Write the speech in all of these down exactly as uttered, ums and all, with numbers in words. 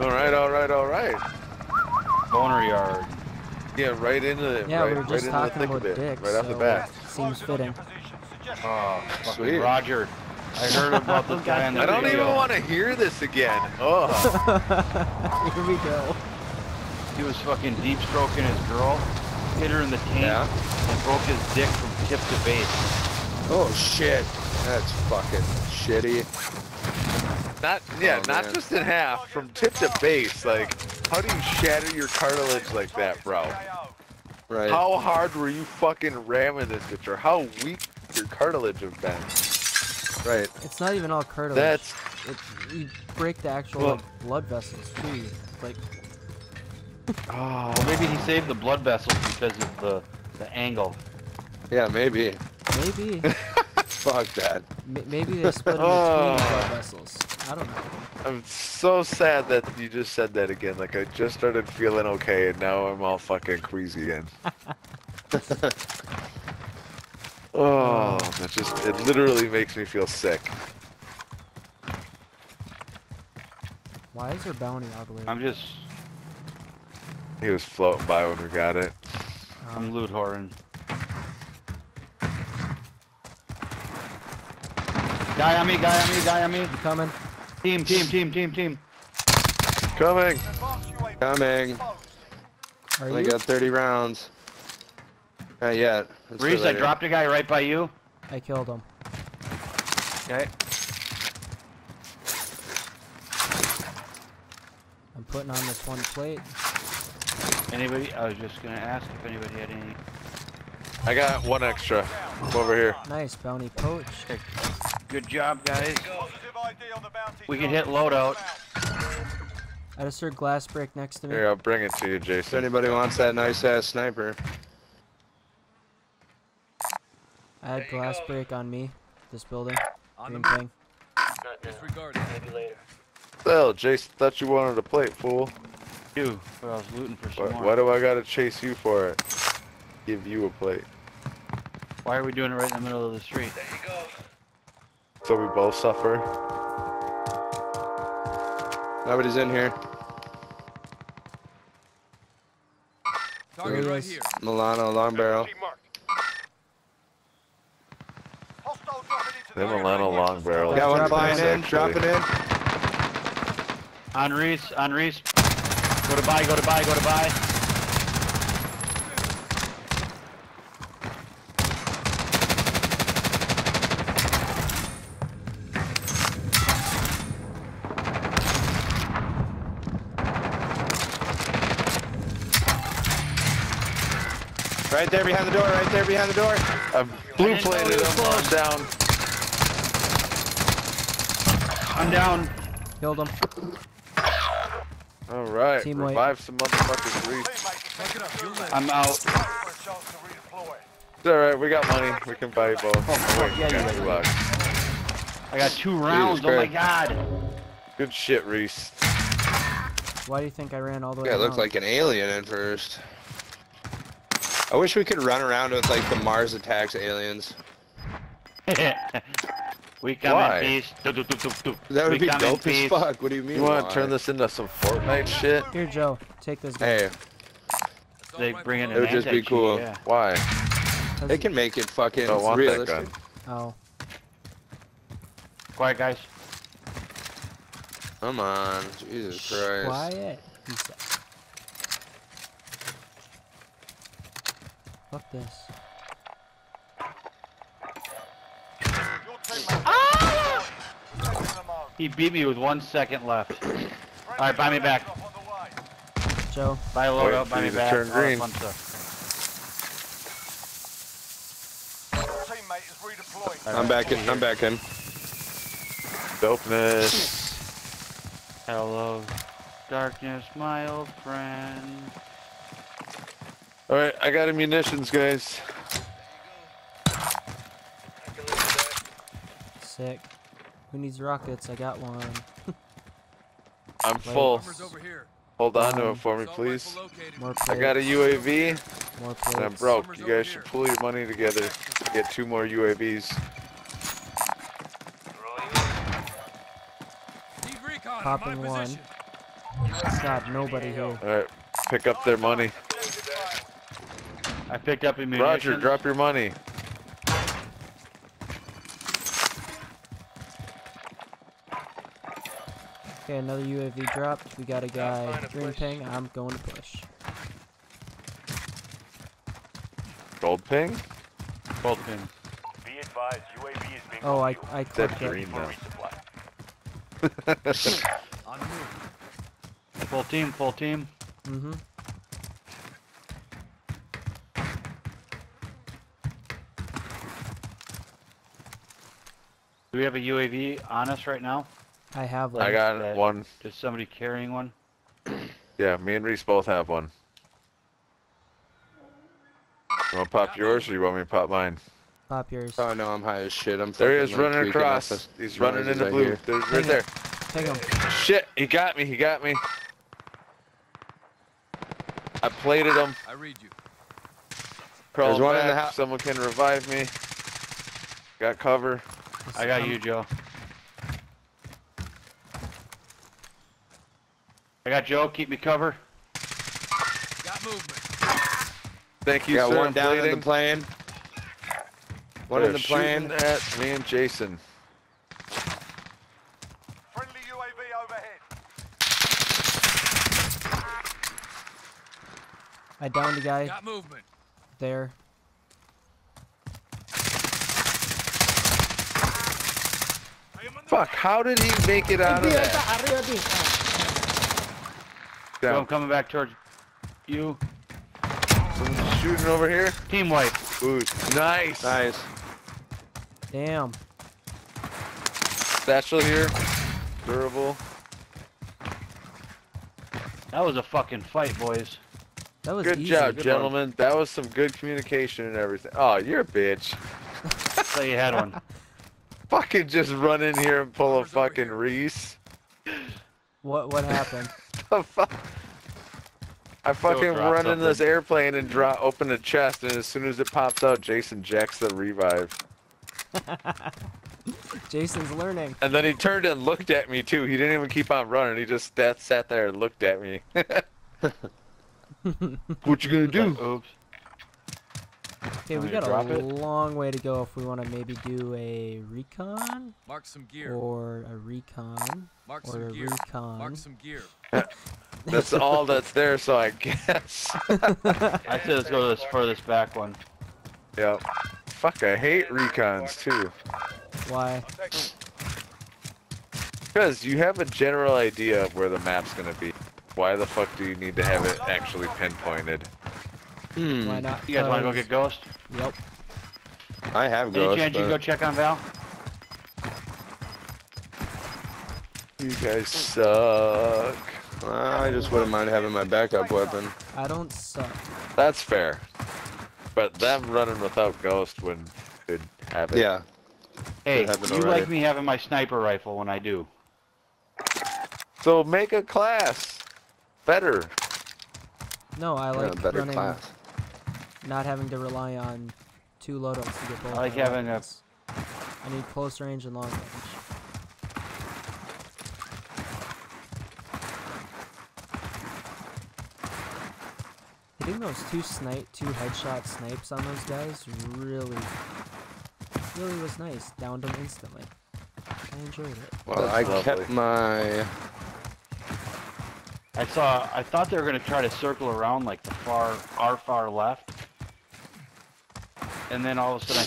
All right, all right, all right. Boner yard. Yeah, right into it. Yeah, right, we were just right talking about bit, dicks. Right off so the bat. Seems fitting. Oh, sweet. Roger. I heard about this guy in the I don't video. Even want to hear this again. Oh. Here we go. He was fucking deep stroking his girl, hit her in the taint, yeah. and broke his dick from tip to base. Oh shit. That's fucking shitty. Not yeah, oh, not man. Just in half, from tip to base. Like, how do you shatter your cartilage like that, bro? Right. How hard were you fucking ramming this bitch, or how weak your cartilage have been? Right. It's not even all cartilage. That's it's, you break the actual well, like, blood vessels too. Like. Oh, well, maybe he saved the blood vessels because of the the angle. Yeah, maybe. Maybe. Fuck that. M maybe they split in oh. between blood vessels. I don't know. I'm so sad that you just said that again. Like I just started feeling okay, and now I'm all fucking queasy again. Oh, that just, it literally makes me feel sick. Why is there bounty all the way? I'm just... He was floating by when we got it. Um, I'm loot whoring. Guy on me, guy on me, guy on me. I'm coming. Team, team, team, team, team. Coming. Coming. Are Only you? got thirty rounds. Not yet. Let's Reese, I dropped a guy right by you. I killed him. Okay. I'm putting on this one plate. Anybody? I was just gonna ask if anybody had any. I got one extra over here. Nice bounty poach. Good job, guys. We can hit loadout. I just heard glass break next to me. Here, I'll bring it to you, Jason. If anybody wants that nice ass sniper. I had glass go. break on me, this building. On Green the thing. Disregard it, maybe later. Well, Jason, thought you wanted a plate, fool. You, but I was looting for some more. Why do I gotta chase you for it? Give you a plate. Why are we doing it right in the middle of the street? There you go. So we both suffer. Nobody's in here. Target right here. Milano, long barrel. They have a long barrel. Got one flying in, drop it in. On Reese, on Reese. Go to buy, go to buy, go to buy. Right there behind the door, right there behind the door. I blue plated him, I'm down. I'm down. Killed him. All right. Team revive white. Some motherfuckers. I'm out. It's all right. We got money. We can buy both. Oh, wait, yeah, got two bucks. I got two rounds. Jesus oh Christ. my god. Good shit, Reese. Why do you think I ran all the way? Yeah, it looked like an alien at first. I wish we could run around with like the Mars Attacks aliens. We come Why? in peace. Do, do, do, do, do. That would we be dope as fuck. What do you mean? You want to turn this into some Fortnite shit? Here, Joe, take this guy. Hey. They bring in it an would just be cool. Yeah. Why? They can make it fucking don't want realistic. That gun. Oh. Quiet, guys. Come on. Jesus Christ. Quiet. Fuck this. Ah! He beat me with one second left. Alright, buy me back. Joe. Buy a loadout, buy me back. Turn green. Fun stuff. I'm back in, I'm back in. Dopeness. Hello, darkness, my old friend. Alright, I got munitions, guys. Sick. Who needs rockets? I got one. I'm Wait. full. Hold on um, to it for me, please. I got a U A V. More and I'm broke. Summer's you guys should pull your money together to get two more U A Vs. Popping one. Stop nobody here. Alright, pick up their money. I picked up ammunition. Roger, drop your money. Okay, another U A V dropped. We got a guy green ping. I'm going to push. Gold ping? Gold ping. Be advised, U A V is being oh, I, I clicked it. Full team, full team. Mm-hmm. Do we have a U A V on us right now? I have one. I got uh, one. Is somebody carrying one? Yeah, me and Reese both have one. You want to pop yours or you want me to pop mine? Pop yours. Oh no, I'm high as shit. I'm there he is, running across. He's running into right blue. Here. There's Take right him. there. Take him. Shit, he got me, he got me. I plated him. I read you. Crawling There's one back. in the house. Someone can revive me. Got cover. It's I got him. you, Joe. I got Joe, keep me cover. Got movement. Thank you, got sir. One down in the plane. One They're in the plane. At me and Jason. Friendly U A V overhead. I downed a guy. Got movement. There. Fuck! How did he make it out of that? So I'm coming back towards you. Shooting over here. Team wipe. Ooh, nice. Nice. Damn. Satchel here. Durable. That was a fucking fight, boys. That was good easy. job, good gentlemen. One. That was some good communication and everything. Oh, you're a bitch. I thought you had one. Fucking just run in here and pull a fucking Reese. What? What happened? The fuck. I fucking run into this airplane and draw, open the chest, and as soon as it pops out, Jason jacks the revive. Jason's learning. And then he turned and looked at me, too. He didn't even keep on running. He just sat, sat there and looked at me. What you gonna do? Oops. Okay, we got a long way to go if we want to maybe do a recon, Mark some gear. or a recon, Mark or some a gear. recon. Mark some gear. That's all that's there, so I guess. I said let's go to this furthest back one. Yep. Fuck, I hate recons too. Why? Because you have a general idea of where the map's gonna be. Why the fuck do you need to have it actually pinpointed? Hmm. Why not? You guys want to go get Ghost? Yep. I have Ghost. Any chance you go check on Val? You guys suck. Well, I just wouldn't mind having my backup weapon. I don't suck. That's fair. But them running without Ghost would could have it. Yeah. Hey, you like me having my sniper rifle when I do. So make a class better. No, I like better running. Class. Not having to rely on two loadouts to get both. I like having a... I need close range and long range. Hitting those two snipe, two headshot snipes on those guys really, really was nice. Downed them instantly. I enjoyed it. Well, That's I lovely. kept my... I saw, I thought they were going to try to circle around like the far, our far left. And then all of a sudden I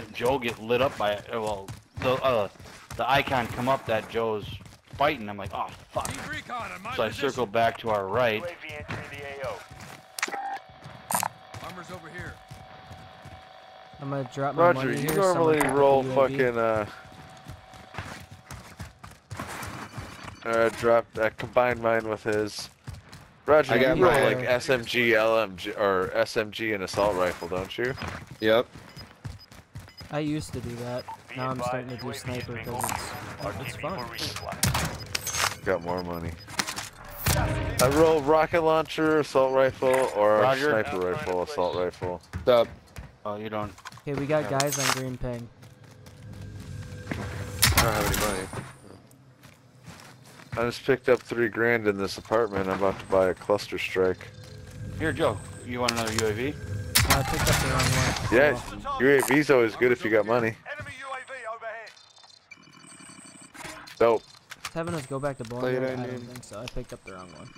see Joe get lit up by, well, the uh, the icon come up that Joe's fighting. I'm like, oh fuck. So I circled back to our right. Armor's over here. I'm going to drop my Roger, money here. Roger, you normally roll fucking, uh... I dropped. I combined mine with his. Roger, I got you roll like S M G, L M G, or S M G and assault rifle, don't you? Yep. I used to do that. Now I'm starting to do sniper because it's, it's fun. Got more money. I roll rocket launcher, assault rifle, or Roger. sniper rifle, assault rifle. Stop. Oh, you don't. Okay, we got yeah. guys on green ping. I don't have any money. I just picked up three grand in this apartment. I'm about to buy a cluster strike. Here, Joe, you want another U A V? I picked up the wrong one. Yeah, oh. U A V's always good if you got money. Enemy U A V overhead. Dope. Having us go back to ball. I don't think so. I picked up the wrong one.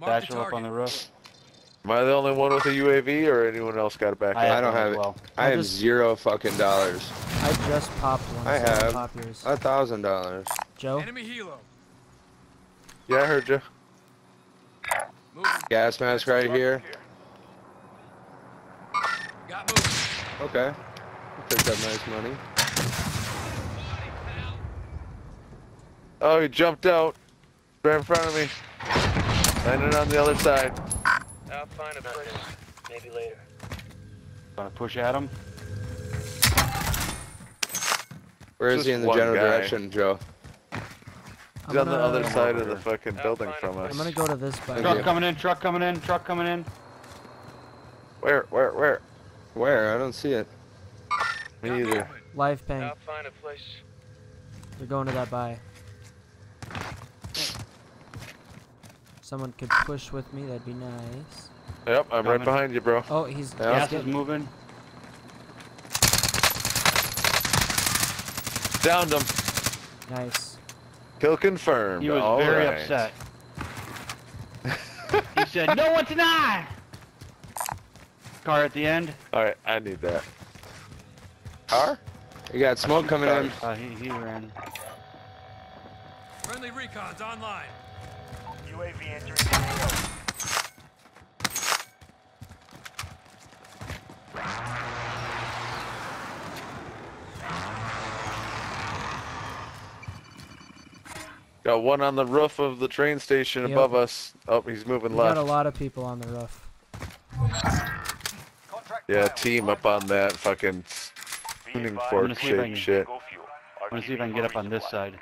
Bash him up on the roof. Am I the only one with a U A V, or anyone else got it back? I, I don't have it. Well. I, I have just, zero fucking dollars. I just popped one. I have a thousand dollars. Joe? Enemy helo. Yeah, I heard you. Move. Gas mask right here. Got moved. Okay. Picked up nice money. Oh, he jumped out. Right in front of me. Landed on the other side. I'll find a place. Maybe later. Wanna push at him? Where is Just he in the general guy. direction, Joe? He's on the other side of the fucking building from us. I'm gonna go to this bike. Truck coming in, truck coming in, truck coming in. Where, where, where? Where? I don't see it. Me either. Live ping. I'll find a place. They're going to that buy. Someone could push with me, that'd be nice. Yep, I'm Coming. right behind you, bro. Oh, he's yeah. gas is moving. Downed him. Nice. Kill confirmed. He was All very right. upset. He said, "No one tonight." Car at the end. All right, I need that. Car? You got smoke coming in. Oh, he, he ran. Friendly recon's online. U A V entering the A O. Got one on the roof of the train station yep. above us. Oh, he's moving we left. Got a lot of people on the roof. Yeah, team up on that fucking tuning fork shaped shit. I'm gonna see if I can get up on this side.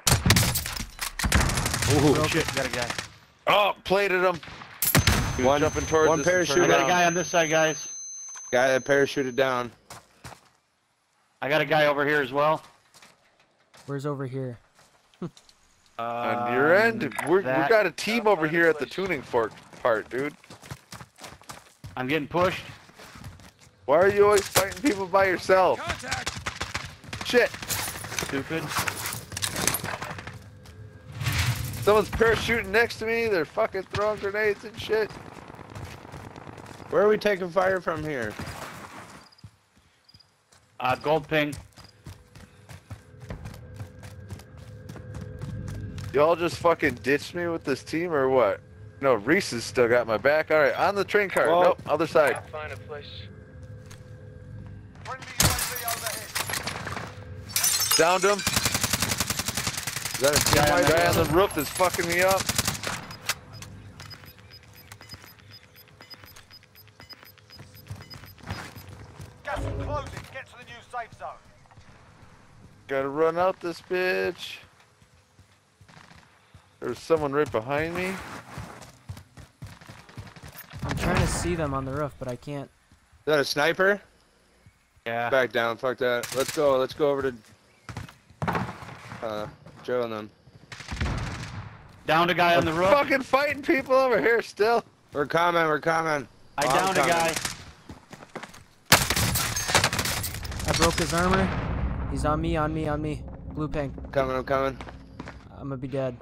Ooh, oh shit, got a guy. Oh, plated him. He one jumping towards one parachute. I got a guy on this side, guys. Guy that parachuted down. I got a guy over here as well. Where's over here? On your end, We're, we got a team over here at the tuning fork part, dude. I'm getting pushed. Why are you always fighting people by yourself? Contact. Shit. Stupid. Someone's parachuting next to me, they're fucking throwing grenades and shit. Where are we taking fire from here? Uh, gold ping. Y'all just fucking ditched me with this team or what? No, Reese's still got my back. Alright, on the train car. Whoa. Nope, other side. I'll find a place. Downed him. Is that a guy, guy on the roof that's fucking me up? Gas is closing. Get to the new safe zone. Gotta run out this bitch. There's someone right behind me. I'm trying to see them on the roof, but I can't. Is that a sniper? Yeah. Back down. Fuck that. Let's go. Let's go over to. Uh. Joe and them. Downed a guy we're on the roof. Fucking fighting people over here still. We're coming, we're coming. I oh, downed a guy. I broke his armor. He's on me, on me, on me. Blue ping. Coming, I'm coming. I'm gonna be dead.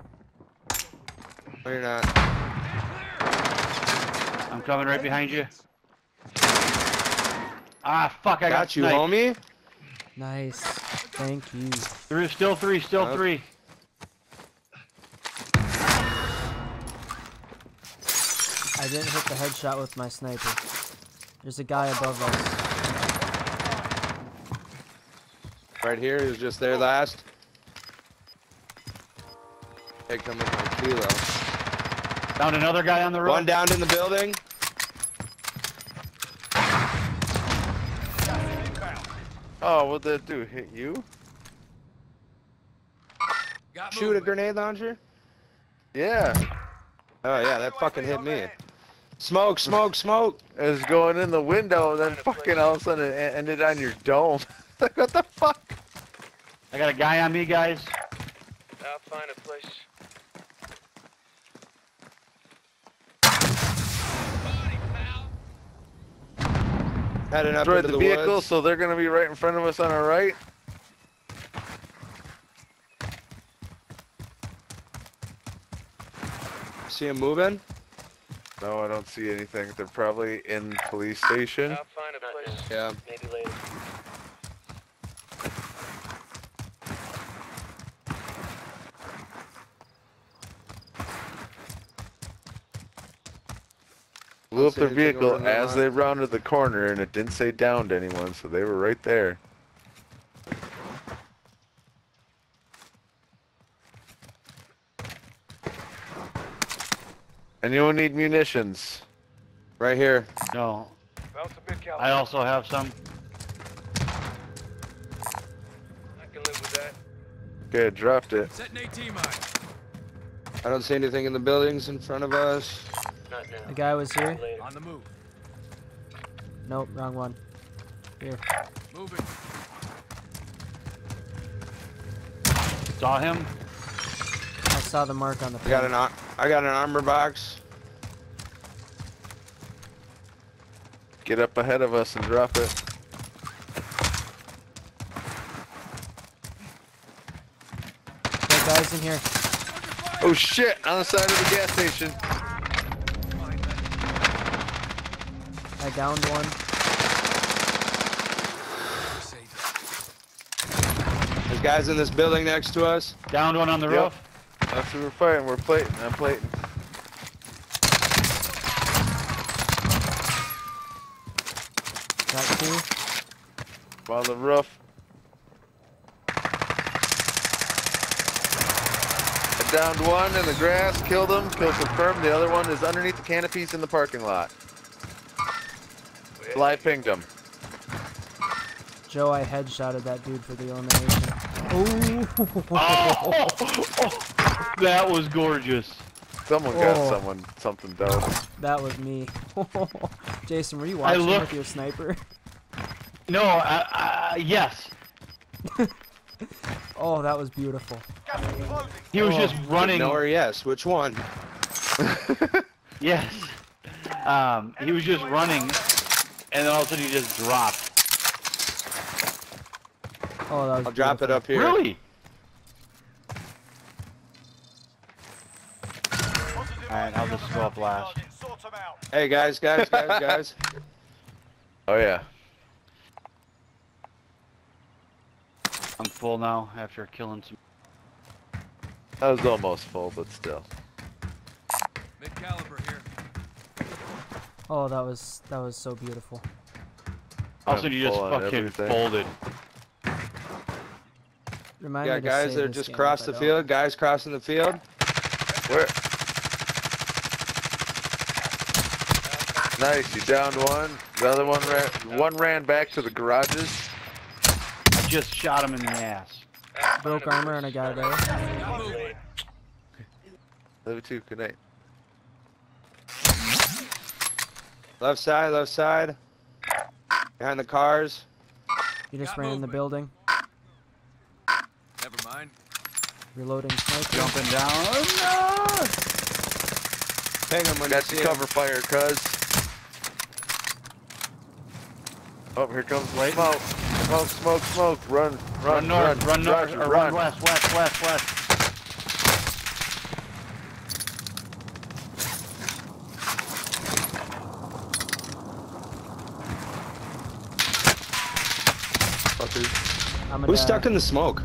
No, you're not. I'm coming right behind you. Ah, fuck, I got, got you, sniped. homie. Nice. Thank you. There is still three, still oh. three. I didn't hit the headshot with my sniper. There's a guy above us. Right here, he was just there last. Take him with my kilo. Found another guy on the road. One down in the building. Oh, what'd that do? Hit you? Got Shoot movement. a grenade launcher? Yeah. Oh yeah, that fucking hit me. Smoke, smoke, smoke! It was going in the window, and then fucking all of a sudden it ended on your dome. Like, what the fuck? I got a guy on me, guys. I'll find a place. Body, pal. Heading up into the, the vehicle, woods. So they're gonna be right in front of us on our right. See him moving? No, I don't see anything. They're probably in police station. I'll find a place. Yeah. Maybe later. Blew up their vehicle as they rounded the corner, and it didn't say downed anyone, so they were right there. Anyone need munitions? Right here. No. I also have some. I can live with that. Okay, I dropped it. I don't see anything in the buildings in front of us. Not now. The guy was here. On the move. Nope, wrong one. Here. Moving. Saw him. I saw the mark on the. I got an I got an armor box. Get up ahead of us and drop it. That guy's in here. Oh shit! On the side of the gas station. I downed one. There's guys in this building next to us. Downed one on the yep. roof. That's who we're fighting. We're plating. I'm plating. Got two. On the roof. I downed one in the grass. Killed him. Kill confirmed. The other one is underneath the canopies in the parking lot. Fly pinged him. Joe, I headshotted that dude for the elimination. Ooh. Oh, oh, oh. That was gorgeous. Someone oh. got someone something dope. That was me. Jason, were you watching looked... with your sniper? No, I, I, yes. Oh, that was beautiful. He was oh. just running. No, or yes, which one? Yes. Um, he was just running. And then all of a sudden you just dropped. Oh, that was I'll beautiful. Drop it up here. Really? Alright, I'll just go up last. Hey guys, guys, guys, guys. Oh yeah. I'm full now after killing some. I was almost full, but still. Mid caliber here. Oh, that was that was so beautiful. Also, you just fucking folded. Remind yeah, guys, they're just crossed the field. Guys crossing the field. Where? Nice, you downed one. The other one ran. One ran back to the garages. I just shot him in the ass. Broke armor and I got it out. Level two, good night. Left side, left side. Behind the cars. You just Got ran movement. in the building. Never mind. Reloading smoke. Jumping down. Oh no! Hang on, when that's cover him. Fire, cuz. Oh, here comes light. Smoke, smoke, smoke, smoke. Run, run, run north, run, run north, or run, run west, west, west, west. Who's stuck in the smoke?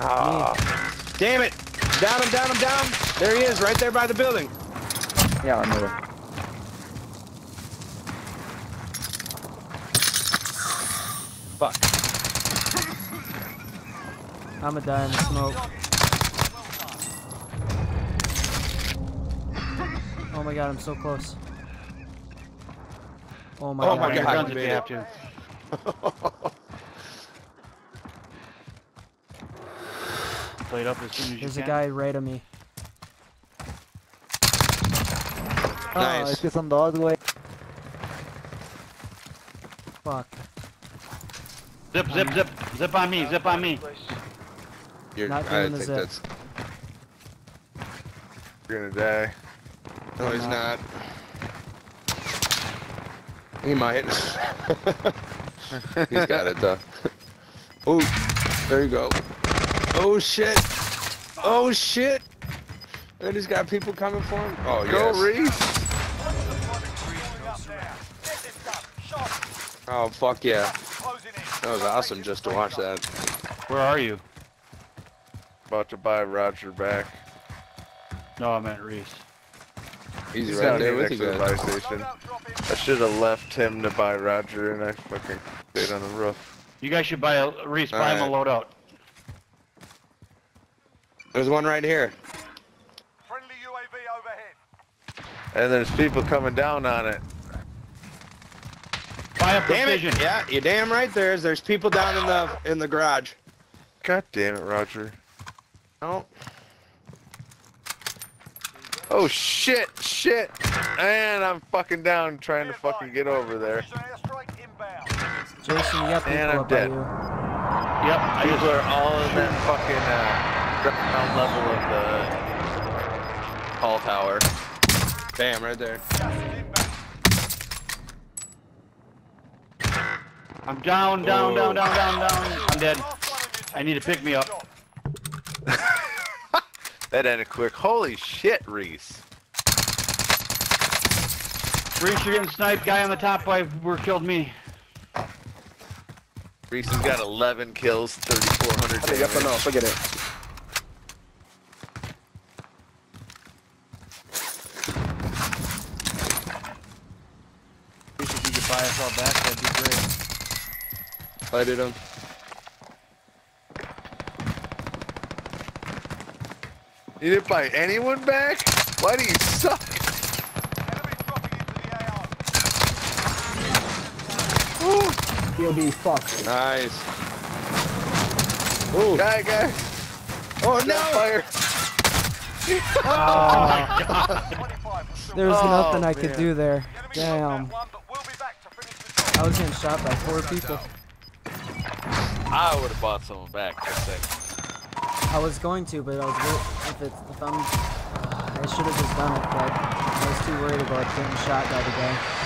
Ah! Oh. Damn it! Down him, down him, down! There he is, right there by the building. Yeah, I know him. Fuck. I'ma die in the smoke. Oh my god, I'm so close. Oh my oh god, my god. Guns adapt you. Up as soon as There's you a can. guy right of me. Nice. Oh, it's on the other way. Fuck. Zip, zip, zip, zip on me, zip on me. You're, Not doing I the think zip. That's... You're gonna die. No, I'm he's not. not. He might. He's got it though. Oh, there you go. Oh shit. Oh shit. And he's got people coming for him. Oh, go yes. Reese. Oh fuck yeah. That was awesome just to watch that. Where are you? About to buy Roger back. No, I'm at Reese. He's, He's right there with you guys. I should have left him to buy Roger, and I fucking stayed on the roof. You guys should buy a Reese. Buy him a loadout. There's one right here. Friendly U A V overhead. And there's people coming down on it. Buy a precision. Yeah, you're damn right. There's there's people down in the in the garage. God damn it, Roger. Oh. Oh shit, shit, and I'm fucking down trying to fucking get over there. Jason, you got people and I'm up dead. By you. Yep, I people just... are all in that fucking uh, ground level of the hall tower. Bam, right there. I'm down, down, down, down, down, down. I'm dead. I need to pick me up. That ended quick. Holy shit, Reese. Reese, you're getting sniped. Guy on the top five were killed me. Reese has got eleven kills, thirty-four hundred damage. Up enough. Look at it. Reese, if you could buy us all back, that'd be great. I did him. You didn't buy anyone back? Why do you suck? Enemy dropping into the A R. Ooh. He'll be fucked. Nice. Ooh. Guy, guy. Oh, no! Fire. Oh, my God. There was oh, nothing I man. could do there. Damn. I was getting shot by four people. I would have bought someone back. I was going to, but I was if it's if I'm, I should have just done it, but I was too worried about getting shot by the guy.